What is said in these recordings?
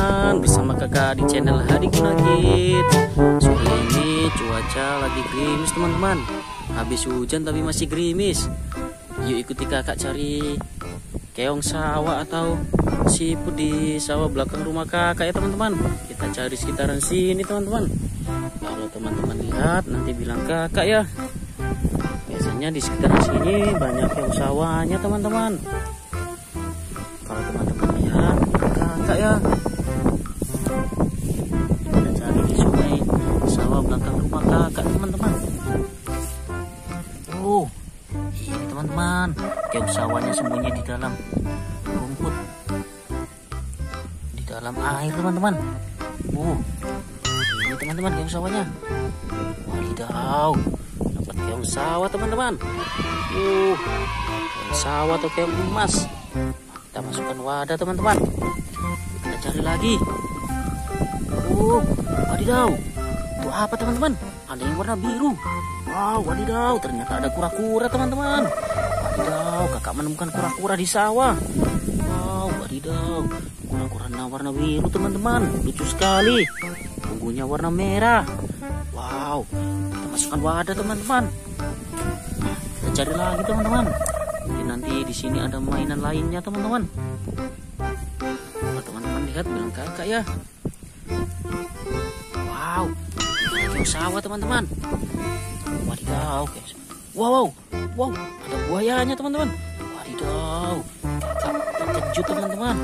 teman-teman, bersama kakak di channel Hadiguna Kids. Sore ini cuaca lagi gerimis teman-teman. Habis hujan tapi masih gerimis. Yuk ikuti kakak cari keong sawah atau siput di sawah belakang rumah kakak ya teman-teman. Kita cari sekitaran sini teman-teman. Kalau teman-teman lihat nanti bilang kakak ya. Biasanya di sekitaran sini banyak keong sawahnya teman-teman. Kalau teman-teman lihat kakak ya, kita cari di sungai sawah belakang rumah kakak teman-teman. Oh, ini teman-teman, keong sawahnya sembunyi di dalam rumput, di dalam air teman-teman. Oh, ini teman-teman keong sawahnya. Wadidaw, dapat keong sawah teman-teman. Keong sawah atau keong emas. Kita masukkan wadah teman-teman. Kita cari lagi. Wadidaw, itu apa teman-teman? Ada yang warna biru. Wow, wadidaw, ternyata ada kura-kura teman-teman. Wadidaw, kakak menemukan kura-kura di sawah. Wow, wadidaw, kura-kura warna biru teman-teman. Lucu sekali. Punggungnya warna merah. Wow, kita masukkan wadah teman-teman. Nah, kita cari lagi teman-teman. Nanti di sini ada mainan lainnya teman-teman. Kalau teman-teman lihat bilang kakak ya. Wow, keong sawah teman-teman. Wadidaw, oke. Wow, ada buayanya teman-teman. Wadidaw, kakak terkejut teman-teman.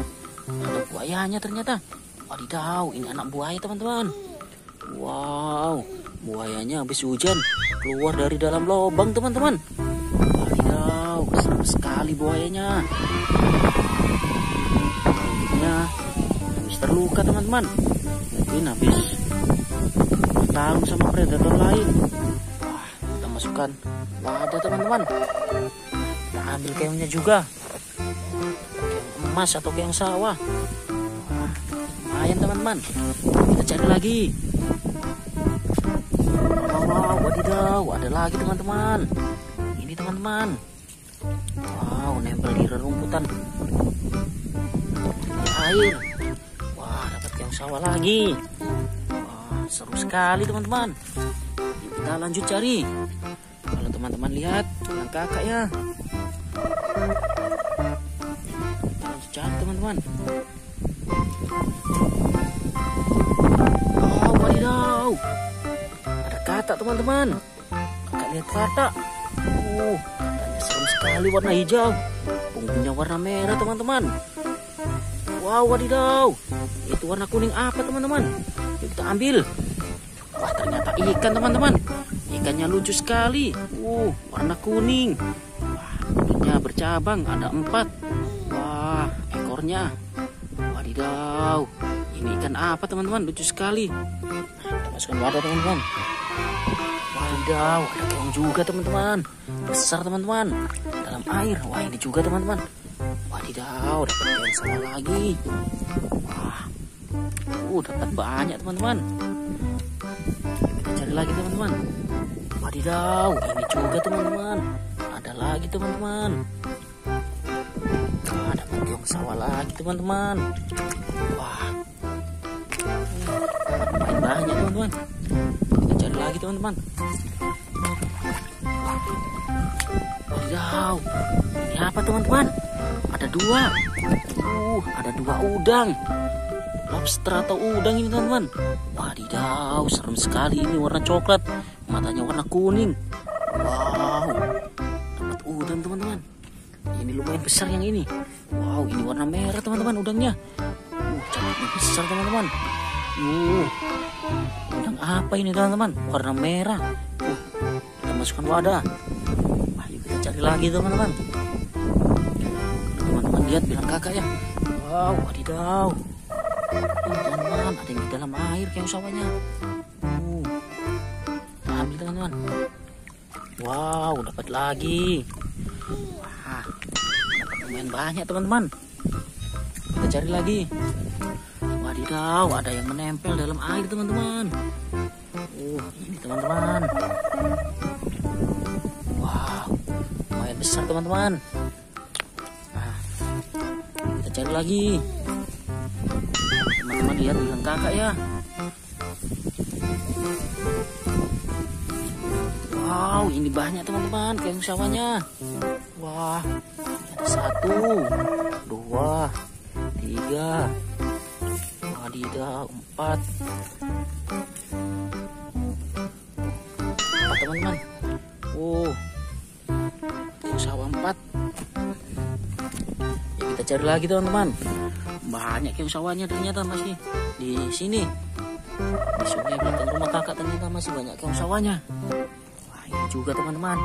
Ada buayanya ternyata. Wadidaw, ini anak buaya teman-teman. Wow, buayanya habis hujan keluar dari dalam lubang teman-teman. Serem sekali buayanya. Buayanya habis terluka teman-teman. Mungkin habis bertarung sama predator lain. Wah, kita masukkan wadah teman-teman. Kita ambil keongnya juga. Keong emas atau keong sawah. Wah, lumayan teman-teman. Kita cari lagi. Wow, wadidaw, ada lagi teman-teman. Ini teman-teman. Wow, nempel di rerumputan air. Wah, dapat keong sawah lagi. Wah, seru sekali teman-teman. Kita lanjut cari. Kalau teman-teman lihat bilang kakak ya. Kita lanjut cari teman-teman. Oh, wadidaw, ada katak teman-teman. Kakak lihat katak. Serem sekali, warna hijau, punggungnya warna merah teman-teman. Wow, wadidaw, itu warna kuning apa teman-teman? Yuk kita ambil. Wah, ternyata ikan teman-teman. Ikannya lucu sekali. Warna kuning. Wah, punggungnya bercabang, ada 4. Wah, ekornya. Wadidaw, ini ikan apa teman-teman? Lucu sekali. Nah, kita masukkan wadah teman-teman. Wadidaw, ada keong juga teman-teman. Besar teman-teman, dalam air. Wah, ini juga teman-teman. Wadidaw, dapat keong sawah lagi. Wah, dapat banyak teman-teman. Kita cari lagi teman-teman. Wadidaw, ini juga teman-teman. Ada lagi teman-teman. Nah, dapat keong sawah lagi teman-teman. Wah, dapat banyak teman-teman. Cari lagi teman-teman. Wadidaw, ini apa teman-teman? Ada 2. Ada 2 udang. Lobster atau udang ini teman-teman. Wadidaw, serem sekali, ini warna coklat, matanya warna kuning. Wow, dapat udang teman-teman. Ini lumayan besar yang ini. Wow, ini warna merah teman-teman udangnya. Cakepnya besar teman-teman. Udang apa ini teman-teman? Warna merah. Kita masukkan wadah. Ayo kita cari lagi teman-teman. Teman-teman lihat bilang kakak ya. Wow, wadidaw. Teman-teman, ada yang di dalam air keong sawahnya. Kita ambil teman-teman. Wow, dapat lagi. Wah, dapat lumayan banyak teman-teman. Kita cari lagi. Wadidaw, ada yang menempel dalam air teman-teman. Ini teman-teman. Wow, lumayan besar teman-teman. Nah, kita cari lagi. Teman-teman dia bilang kakak ya. Wow, ini banyak teman-teman kayu sawahnya. Wah, ada 1, 2, 3. Wadidaw, 4. Teman-teman. Oh, kayu sawah 4. Ya, kita cari lagi teman-teman. Banyak kayu sawahnya ternyata masih di sini. Di sungai belakang rumah kakak ternyata masih banyak kayu sawahnya. Juga teman-teman,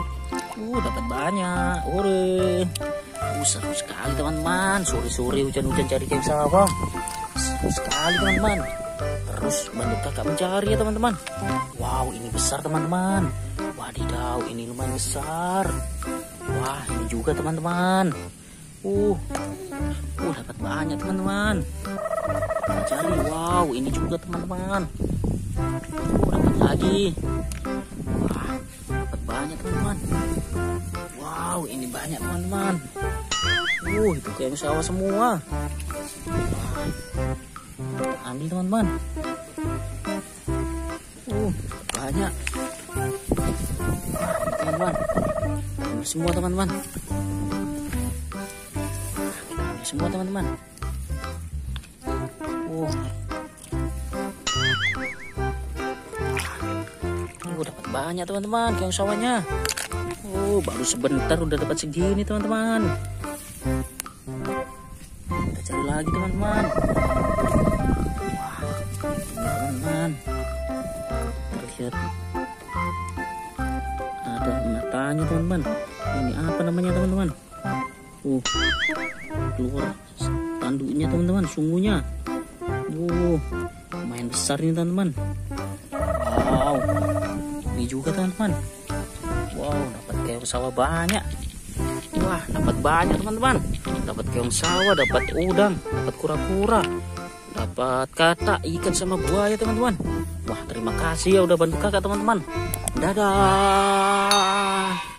dapat banyak, ore, seru sekali teman-teman, sore-sore hujan-hujan cari kayu sawah, seru sekali teman-teman, terus bantu kakak mencari ya teman-teman. Wow, ini besar teman-teman, wadidaw, ini lumayan besar, wah ini juga teman-teman, dapat banyak teman-teman, kita cari, wow ini juga teman-teman, dapat lagi. Banyak teman-teman. Wow, ini banyak teman-teman. Itu kayak sawah semua. Ambil teman-teman. Banyak. Teman-teman. Semua teman-teman. Semua teman-teman. Dapat banyak teman-teman kayu sawahnya. Baru sebentar udah dapat segini teman-teman. Kita cari lagi teman-teman. Teman-teman, terlihat ada matanya teman-teman. Ini apa namanya teman-teman? Keluar tanduknya teman-teman, sungguhnya. Lumayan besar nih teman-teman. Wow, ini juga teman-teman. Wow, dapat keong sawah banyak. Wah, dapat banyak teman-teman. Dapat keong sawah, dapat udang, dapat kura-kura, dapat katak, ikan sama buaya teman-teman. Wah, terima kasih ya udah bantu kakak teman-teman. Dadah.